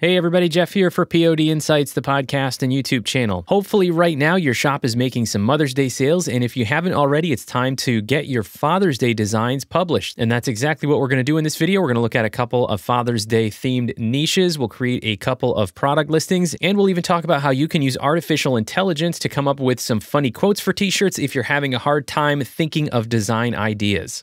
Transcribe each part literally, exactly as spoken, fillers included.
Hey everybody, Jeff here for P O D Insights, the podcast and YouTube channel. Hopefully right now your shop is making some Mother's Day sales, and if you haven't already, it's time to get your Father's Day designs published. And that's exactly what we're gonna do in this video. We're gonna look at a couple of Father's Day themed niches, we'll create a couple of product listings, and we'll even talk about how you can use artificial intelligence to come up with some funny quotes for t-shirts if you're having a hard time thinking of design ideas.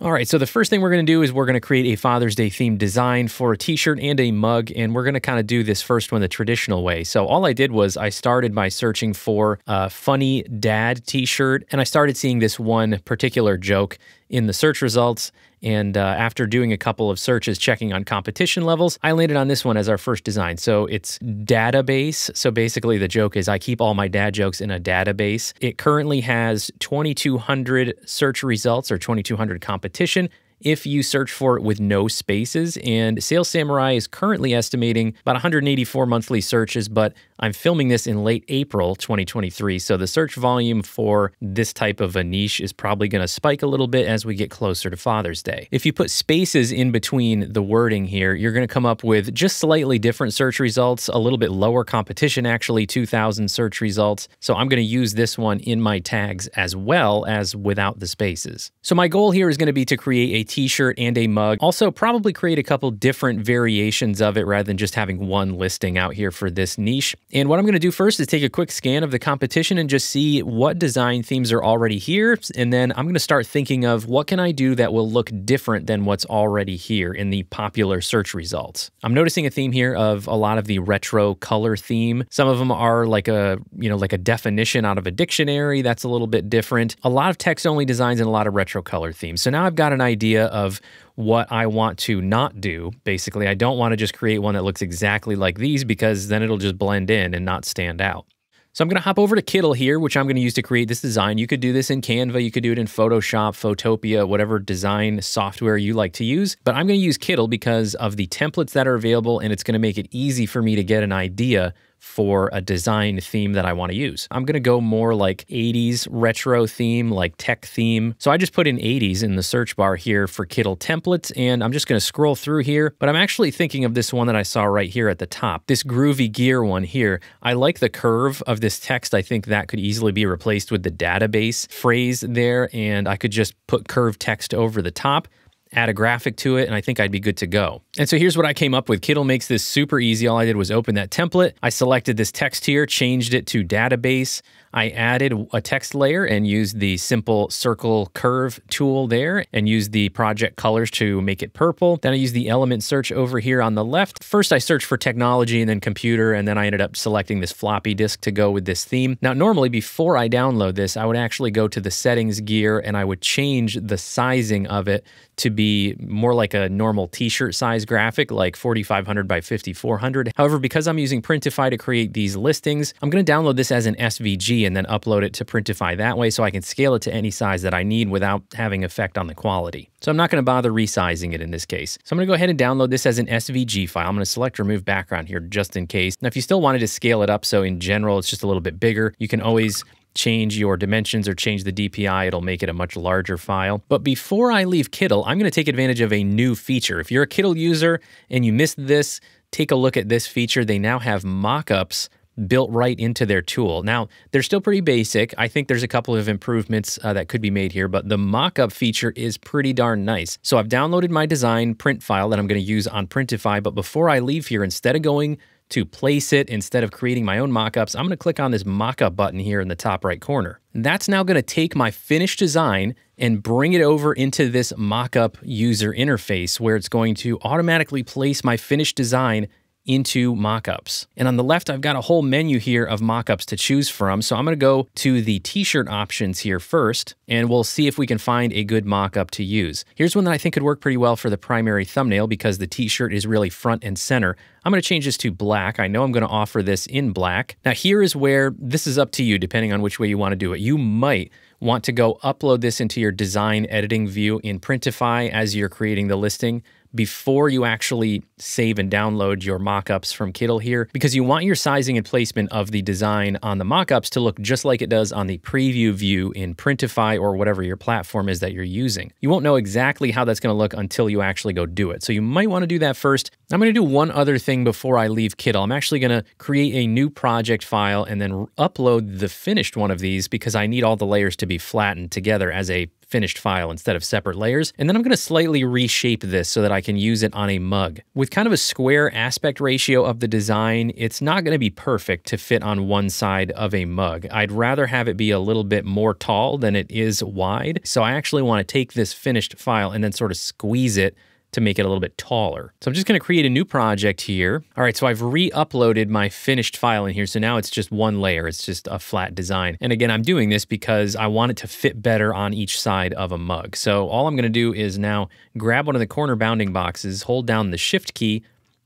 All right, so the first thing we're gonna do is we're gonna create a Father's Day themed design for a t-shirt and a mug, and we're gonna kind of do this first one the traditional way. So all I did was I started by searching for a funny dad t-shirt, and I started seeing this one particular joke in the search results. And uh, after doing a couple of searches, checking on competition levels, I landed on this one as our first design. So it's database. So basically the joke is I keep all my dad jokes in a database. It currently has twenty-two hundred search results or twenty-two hundred competition if you search for it with no spaces. And Sales Samurai is currently estimating about one hundred eighty-four monthly searches, but I'm filming this in late April twenty twenty-three. So the search volume for this type of a niche is probably gonna spike a little bit as we get closer to Father's Day. If you put spaces in between the wording here, you're gonna come up with just slightly different search results, a little bit lower competition, actually two thousand search results. So I'm gonna use this one in my tags as well as without the spaces. So my goal here is gonna be to create a t-shirt and a mug. Also, probably create a couple different variations of it rather than just having one listing out here for this niche. And what I'm gonna do first is take a quick scan of the competition and just see what design themes are already here. And then I'm gonna start thinking of what can I do that will look different than what's already here in the popular search results. I'm noticing a theme here of a lot of the retro color theme. Some of them are like a, you know, like a definition out of a dictionary. That's a little bit different. A lot of text-only designs and a lot of retro color themes. So now I've got an idea of what I want to not do. Basically, I don't want to just create one that looks exactly like these because then it'll just blend in and not stand out. So I'm gonna hop over to Kittl here, which I'm gonna use to create this design. You could do this in Canva, you could do it in Photoshop, Photopia, whatever design software you like to use. But I'm gonna use Kittl because of the templates that are available, and it's gonna make it easy for me to get an idea for a design theme that I wanna use. I'm gonna go more like eighties retro theme, like tech theme. So I just put in eighties in the search bar here for Kittl templates, and I'm just gonna scroll through here, but I'm actually thinking of this one that I saw right here at the top, this groovy gear one here. I like the curve of this text. I think that could easily be replaced with the database phrase there, and I could just put curved text over the top, add a graphic to it, and I think I'd be good to go. And so here's what I came up with. Kittl makes this super easy. All I did was open that template. I selected this text here, changed it to database. I added a text layer and used the simple circle curve tool there and used the project colors to make it purple. Then I used the element search over here on the left. First I searched for technology and then computer, and then I ended up selecting this floppy disk to go with this theme. Now normally before I download this, I would actually go to the settings gear and I would change the sizing of it to be more like a normal t-shirt size graphic, like forty-five hundred by fifty-four hundred. However, because I'm using Printify to create these listings, I'm gonna download this as an S V G and then upload it to Printify that way so I can scale it to any size that I need without having effect on the quality. So I'm not gonna bother resizing it in this case. So I'm gonna go ahead and download this as an S V G file. I'm gonna select remove background here just in case. Now, if you still wanted to scale it up so in general it's just a little bit bigger, you can always change your dimensions or change the D P I, it'll make it a much larger file. But before I leave Kittl, I'm gonna take advantage of a new feature. If you're a Kittl user and you missed this, take a look at this feature. They now have mockups built right into their tool. Now, they're still pretty basic. I think there's a couple of improvements uh, that could be made here, but the mockup feature is pretty darn nice. So I've downloaded my design print file that I'm gonna use on Printify, but before I leave here, instead of going to Placeit, instead of creating my own mockups, I'm gonna click on this mockup button here in the top right corner. That's now gonna take my finished design and bring it over into this mockup user interface where it's going to automatically place my finished design into mockups. And on the left, I've got a whole menu here of mockups to choose from. So I'm gonna go to the t-shirt options here first, and we'll see if we can find a good mockup to use. Here's one that I think could work pretty well for the primary thumbnail because the t-shirt is really front and center. I'm gonna change this to black. I know I'm gonna offer this in black. Now here is where this is up to you depending on which way you wanna do it. You might want to go upload this into your design editing view in Printify as you're creating the listing, before you actually save and download your mockups from Kittl here, because you want your sizing and placement of the design on the mockups to look just like it does on the preview view in Printify or whatever your platform is that you're using. You won't know exactly how that's going to look until you actually go do it. So you might want to do that first. I'm going to do one other thing before I leave Kittl. I'm actually going to create a new project file and then upload the finished one of these because I need all the layers to be flattened together as a finished file instead of separate layers. And then I'm going to slightly reshape this so that I can use it on a mug. With kind of a square aspect ratio of the design, it's not going to be perfect to fit on one side of a mug. I'd rather have it be a little bit more tall than it is wide. So I actually want to take this finished file and then sort of squeeze it to make it a little bit taller. So I'm just gonna create a new project here. All right, so I've re-uploaded my finished file in here. So now it's just one layer, it's just a flat design. And again, I'm doing this because I want it to fit better on each side of a mug. So all I'm gonna do is now grab one of the corner bounding boxes, hold down the Shift key,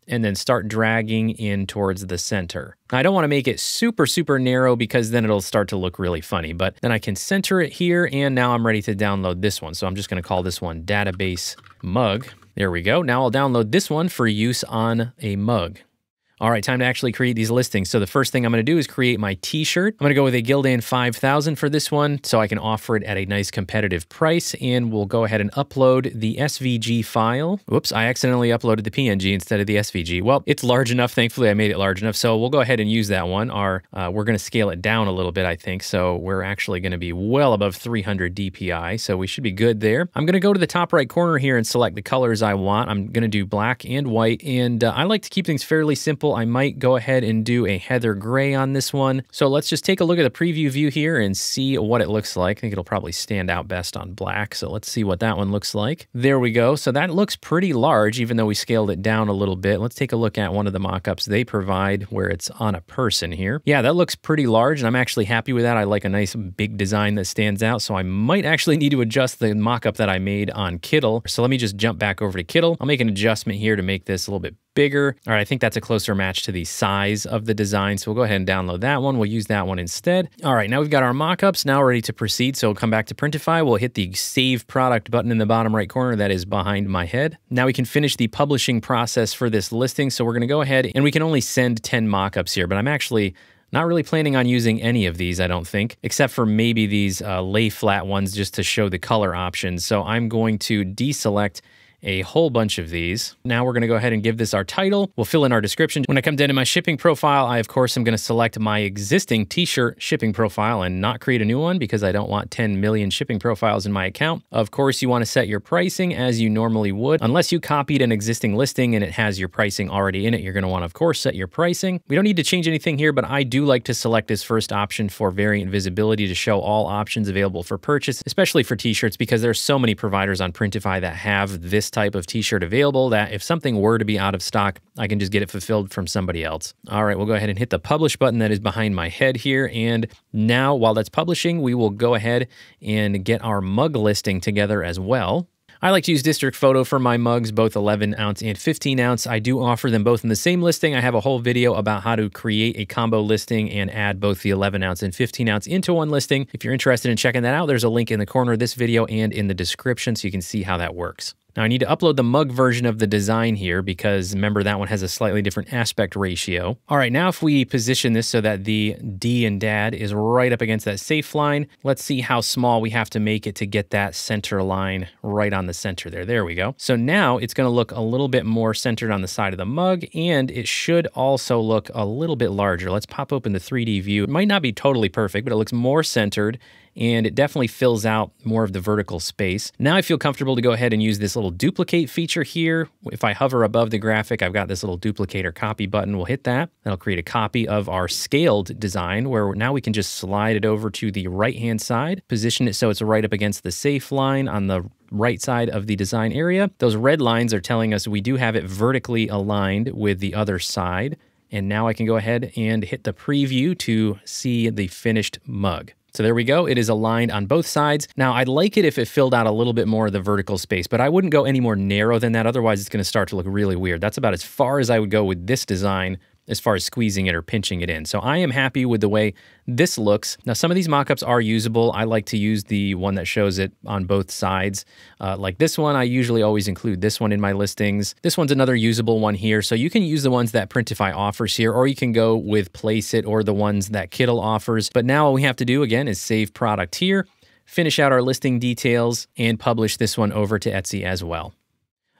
and then start dragging in towards the center. I don't wanna make it super, super narrow because then it'll start to look really funny, but then I can center it here and now I'm ready to download this one. So I'm just gonna call this one Database Mug. There we go. Now I'll download this one for use on a mug. All right, time to actually create these listings. So the first thing I'm gonna do is create my t-shirt. I'm gonna go with a Gildan five thousand for this one so I can offer it at a nice competitive price, and we'll go ahead and upload the S V G file. Whoops, I accidentally uploaded the P N G instead of the S V G. Well, it's large enough, thankfully I made it large enough, so we'll go ahead and use that one. Our, uh, we're gonna scale it down a little bit, I think, so we're actually gonna be well above three hundred D P I, so we should be good there. I'm gonna go to the top right corner here and select the colors I want. I'm gonna do black and white, and uh, I like to keep things fairly simple. I might go ahead and do a heather gray on this one. So let's just take a look at the preview view here and see what it looks like. I think it'll probably stand out best on black. So let's see what that one looks like. There we go. So that looks pretty large, even though we scaled it down a little bit. Let's take a look at one of the mockups they provide where it's on a person here. Yeah, that looks pretty large and I'm actually happy with that. I like a nice big design that stands out. So I might actually need to adjust the mockup that I made on Kittl. So let me just jump back over to Kittl. I'll make an adjustment here to make this a little bit bigger. All right, I think that's a closer match to the size of the design. So we'll go ahead and download that one. We'll use that one instead. All right, now we've got our mockups. Now we're ready to proceed. So we'll come back to Printify. We'll hit the Save Product button in the bottom right corner that is behind my head. Now we can finish the publishing process for this listing. So we're gonna go ahead and we can only send ten mockups here, but I'm actually not really planning on using any of these, I don't think, except for maybe these uh, lay flat ones just to show the color options. So I'm going to deselect a whole bunch of these. Now we're gonna go ahead and give this our title. We'll fill in our description. When I come down to my shipping profile, I of course am gonna select my existing t-shirt shipping profile and not create a new one because I don't want ten million shipping profiles in my account. Of course, you wanna set your pricing as you normally would. Unless you copied an existing listing and it has your pricing already in it, you're gonna wanna, of course, set your pricing. We don't need to change anything here, but I do like to select this first option for variant visibility to show all options available for purchase, especially for t-shirts because there's so many providers on Printify that have this type of t-shirt available that if something were to be out of stock, I can just get it fulfilled from somebody else. All right, we'll go ahead and hit the publish button that is behind my head here. And now while that's publishing, we will go ahead and get our mug listing together as well. I like to use District Photo for my mugs, both eleven ounce and fifteen ounce. I do offer them both in the same listing. I have a whole video about how to create a combo listing and add both the eleven ounce and fifteen ounce into one listing. If you're interested in checking that out, there's a link in the corner of this video and in the description so you can see how that works. Now I need to upload the mug version of the design here because remember that one has a slightly different aspect ratio. All right, now if we position this so that the D and dad is right up against that safe line, let's see how small we have to make it to get that center line right on the center there. There we go. So now it's gonna look a little bit more centered on the side of the mug and it should also look a little bit larger. Let's pop open the three D view. It might not be totally perfect, but it looks more centered and it definitely fills out more of the vertical space. Now I feel comfortable to go ahead and use this little duplicate feature here. If I hover above the graphic, I've got this little duplicate or copy button. We'll hit that. That'll create a copy of our scaled design where now we can just slide it over to the right-hand side, position it so it's right up against the safe line on the right side of the design area. Those red lines are telling us we do have it vertically aligned with the other side. And now I can go ahead and hit the preview to see the finished mug. So there we go, it is aligned on both sides. Now I'd like it if it filled out a little bit more of the vertical space, but I wouldn't go any more narrow than that, otherwise it's gonna start to look really weird. That's about as far as I would go with this design as far as squeezing it or pinching it in. So I am happy with the way this looks. Now, some of these mockups are usable. I like to use the one that shows it on both sides. Uh, like this one, I usually always include this one in my listings. This one's another usable one here. So you can use the ones that Printify offers here, or you can go with Placeit or the ones that Kittl offers. But now all we have to do again is save product here, finish out our listing details, and publish this one over to Etsy as well.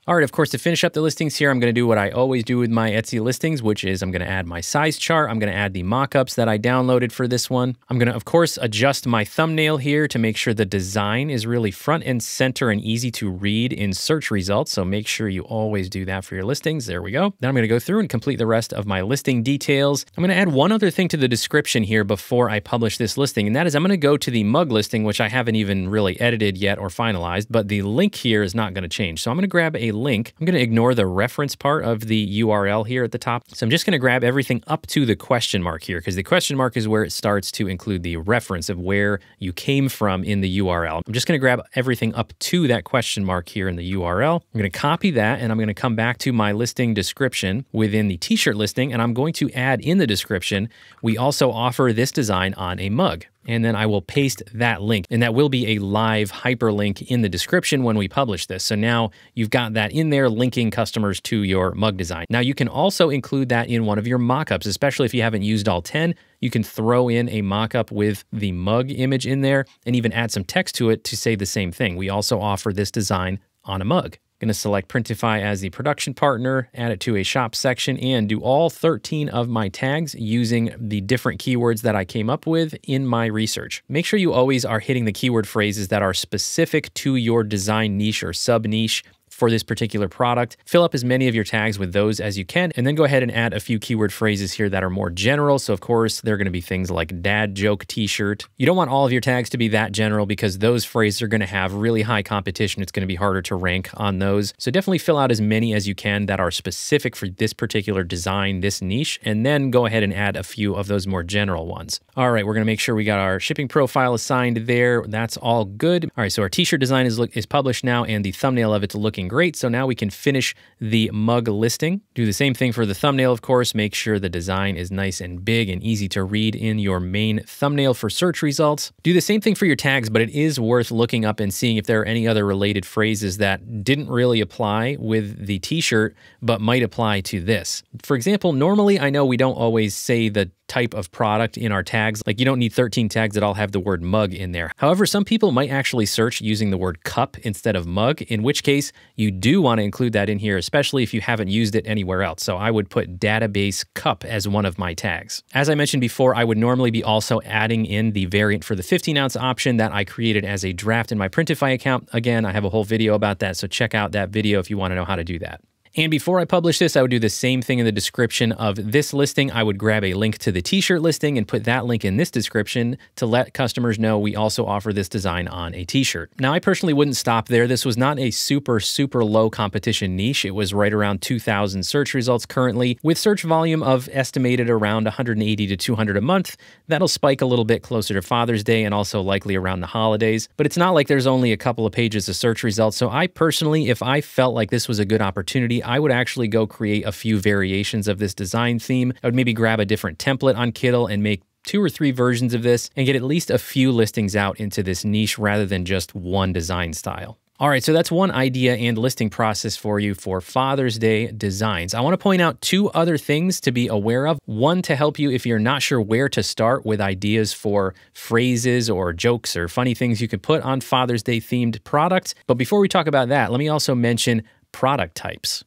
All right, of course, to finish up the listings here, I'm gonna do what I always do with my Etsy listings, which is I'm gonna add my size chart. I'm gonna add the mockups that I downloaded for this one. I'm gonna, of course, adjust my thumbnail here to make sure the design is really front and center and easy to read in search results. So make sure you always do that for your listings. There we go. Then I'm gonna go through and complete the rest of my listing details. I'm gonna add one other thing to the description here before I publish this listing, and that is I'm gonna go to the mug listing, which I haven't even really edited yet or finalized, but the link here is not gonna change. So I'm gonna grab a link. I'm gonna ignore the reference part of the U R L here at the top. So I'm just gonna grab everything up to the question mark here, because the question mark is where it starts to include the reference of where you came from in the U R L. I'm just gonna grab everything up to that question mark here in the U R L. I'm gonna copy that, and I'm gonna come back to my listing description within the t-shirt listing, and I'm going to add in the description, we also offer this design on a mug. And then I will paste that link, and that will be a live hyperlink in the description when we publish this. So now you've got that in there linking customers to your mug design. Now you can also include that in one of your mockups, especially if you haven't used all ten. You can throw in a mockup with the mug image in there and even add some text to it to say the same thing. We also offer this design on a mug. Going to select Printify as the production partner, add it to a shop section, and do all thirteen of my tags using the different keywords that I came up with in my research. Make sure you always are hitting the keyword phrases that are specific to your design niche or sub-niche for this particular product. Fill up as many of your tags with those as you can, and then go ahead and add a few keyword phrases here that are more general. So of course, they're gonna be things like dad joke t-shirt. You don't want all of your tags to be that general because those phrases are gonna have really high competition. It's gonna be harder to rank on those. So definitely fill out as many as you can that are specific for this particular design, this niche, and then go ahead and add a few of those more general ones. All right, we're gonna make sure we got our shipping profile assigned there. That's all good. All right, so our t-shirt design is, look, is published now, and the thumbnail of it's looking great. So now we can finish the mug listing. Do the same thing for the thumbnail, of course. Make sure the design is nice and big and easy to read in your main thumbnail for search results. Do the same thing for your tags, but it is worth looking up and seeing if there are any other related phrases that didn't really apply with the t-shirt, but might apply to this. For example, normally I know we don't always say the type of product in our tags. Like, you don't need thirteen tags that all have the word mug in there. However, some people might actually search using the word cup instead of mug, in which case you do want to include that in here, especially if you haven't used it anywhere else. So I would put database cup as one of my tags. As I mentioned before, I would normally be also adding in the variant for the fifteen ounce option that I created as a draft in my Printify account. Again, I have a whole video about that, so check out that video if you want to know how to do that. And before I publish this, I would do the same thing in the description of this listing. I would grab a link to the t-shirt listing and put that link in this description to let customers know we also offer this design on a t-shirt. Now, I personally wouldn't stop there. This was not a super, super low competition niche. It was right around two thousand search results currently, with search volume of estimated around one hundred eighty to two hundred a month. That'll spike a little bit closer to Father's Day and also likely around the holidays. But it's not like there's only a couple of pages of search results. So I personally, if I felt like this was a good opportunity, I would actually go create a few variations of this design theme. I would maybe grab a different template on Kittl and make two or three versions of this and get at least a few listings out into this niche rather than just one design style. All right, so that's one idea and listing process for you for Father's Day designs. I want to point out two other things to be aware of. One, to help you if you're not sure where to start with ideas for phrases or jokes or funny things you could put on Father's Day themed products. But before we talk about that, let me also mention product types.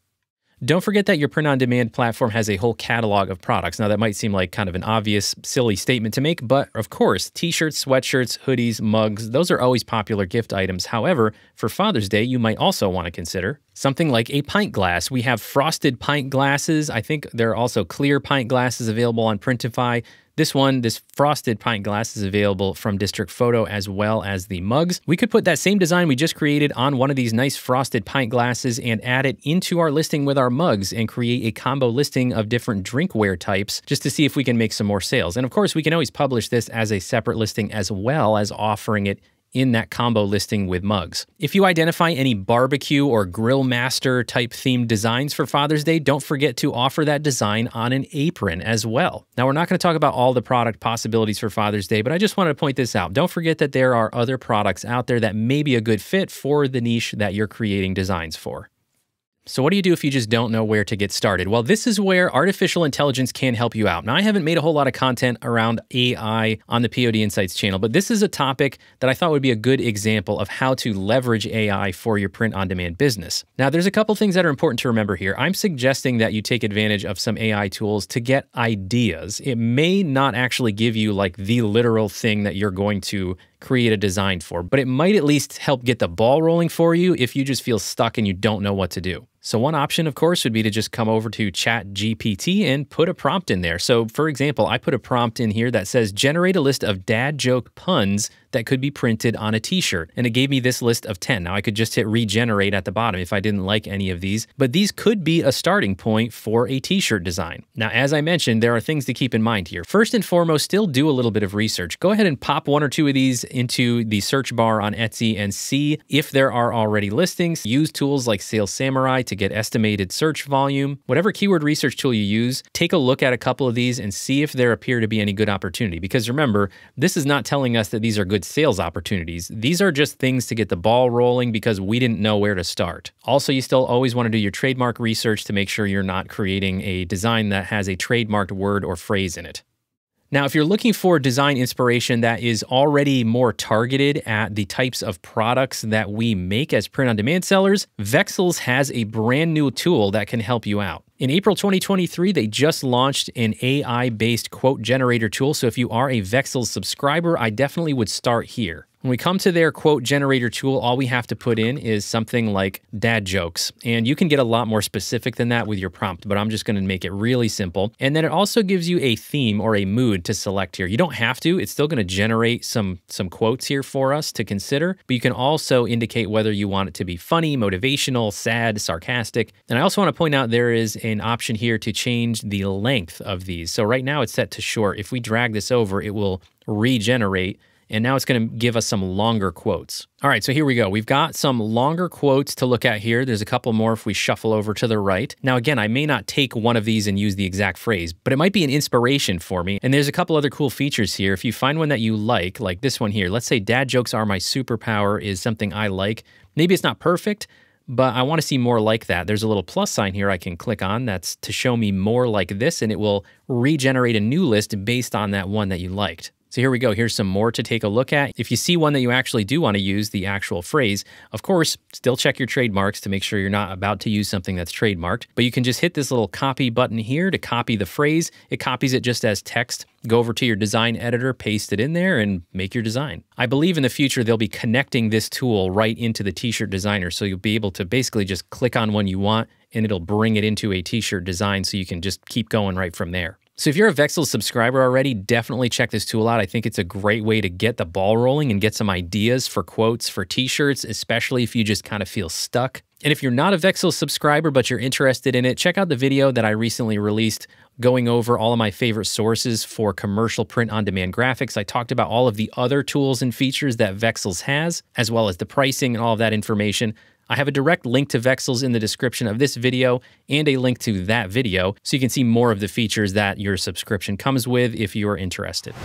Don't forget that your print-on-demand platform has a whole catalog of products. Now, that might seem like kind of an obvious, silly statement to make, but of course, t-shirts, sweatshirts, hoodies, mugs, those are always popular gift items. However, for Father's Day, you might also want to consider something like a pint glass. We have frosted pint glasses. I think there are also clear pint glasses available on Printify. This one, this frosted pint glass, is available from District Photo as well as the mugs. We could put that same design we just created on one of these nice frosted pint glasses and add it into our listing with our mugs and create a combo listing of different drinkware types just to see if we can make some more sales. And of course, we can always publish this as a separate listing as well as offering it in that combo listing with mugs. If you identify any barbecue or grill master type themed designs for Father's Day, don't forget to offer that design on an apron as well. Now, we're not going to talk about all the product possibilities for Father's Day, but I just wanted to point this out. Don't forget that there are other products out there that may be a good fit for the niche that you're creating designs for. So what do you do if you just don't know where to get started? Well, this is where artificial intelligence can help you out. Now, I haven't made a whole lot of content around A I on the P O D Insights channel, but this is a topic that I thought would be a good example of how to leverage A I for your print-on-demand business. Now, there's a couple things that are important to remember here. I'm suggesting that you take advantage of some A I tools to get ideas. It may not actually give you like the literal thing that you're going to create a design for, but it might at least help get the ball rolling for you if you just feel stuck and you don't know what to do. So one option, of course, would be to just come over to ChatGPT and put a prompt in there. So for example, I put a prompt in here that says, generate a list of dad joke puns that could be printed on a t-shirt. And it gave me this list of ten. Now I could just hit regenerate at the bottom if I didn't like any of these, but these could be a starting point for a t-shirt design. Now, as I mentioned, there are things to keep in mind here. First and foremost, still do a little bit of research. Go ahead and pop one or two of these into the search bar on Etsy and see if there are already listings. Use tools like Sales Samurai to get estimated search volume. Whatever keyword research tool you use, take a look at a couple of these and see if there appear to be any good opportunity. Because remember, this is not telling us that these are good sales opportunities. These are just things to get the ball rolling because we didn't know where to start. Also, you still always want to do your trademark research to make sure you're not creating a design that has a trademarked word or phrase in it. Now, if you're looking for design inspiration that is already more targeted at the types of products that we make as print-on-demand sellers, Vexels has a brand new tool that can help you out. In April twenty twenty-three, they just launched an A I-based quote generator tool, so if you are a Vexels subscriber, I definitely would start here. When we come to their quote generator tool, all we have to put in is something like dad jokes, and you can get a lot more specific than that with your prompt, but I'm just gonna make it really simple. And then it also gives you a theme or a mood to select here. You don't have to, it's still gonna generate some, some quotes here for us to consider, but you can also indicate whether you want it to be funny, motivational, sad, sarcastic. And I also wanna point out there is an option here to change the length of these. So right now it's set to short. If we drag this over, it will regenerate. And now it's gonna give us some longer quotes. All right, so here we go. We've got some longer quotes to look at here. There's a couple more if we shuffle over to the right. Now, again, I may not take one of these and use the exact phrase, but it might be an inspiration for me. And there's a couple other cool features here. If you find one that you like, like this one here, let's say dad jokes are my superpower is something I like. Maybe it's not perfect, but I wanna see more like that. There's a little plus sign here I can click on that's to show me more like this, and it will regenerate a new list based on that one that you liked. So here we go, here's some more to take a look at. If you see one that you actually do wanna use the actual phrase, of course, still check your trademarks to make sure you're not about to use something that's trademarked, but you can just hit this little copy button here to copy the phrase. It copies it just as text. Go over to your design editor, paste it in there, and make your design. I believe in the future, they'll be connecting this tool right into the t-shirt designer, so you'll be able to basically just click on one you want, and it'll bring it into a t-shirt design so you can just keep going right from there. So if you're a Vexels subscriber already, definitely check this tool out. I think it's a great way to get the ball rolling and get some ideas for quotes, for t-shirts, especially if you just kind of feel stuck. And if you're not a Vexels subscriber, but you're interested in it, check out the video that I recently released going over all of my favorite sources for commercial print-on-demand graphics. I talked about all of the other tools and features that Vexels has, as well as the pricing and all of that information. I have a direct link to Vexels in the description of this video and a link to that video so you can see more of the features that your subscription comes with if you are interested.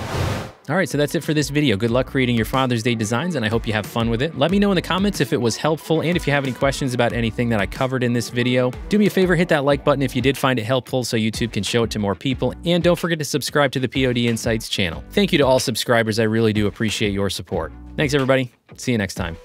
All right, so that's it for this video. Good luck creating your Father's Day designs, and I hope you have fun with it. Let me know in the comments if it was helpful and if you have any questions about anything that I covered in this video. Do me a favor, hit that like button if you did find it helpful so YouTube can show it to more people, and don't forget to subscribe to the P O D Insights channel. Thank you to all subscribers. I really do appreciate your support. Thanks, everybody. See you next time.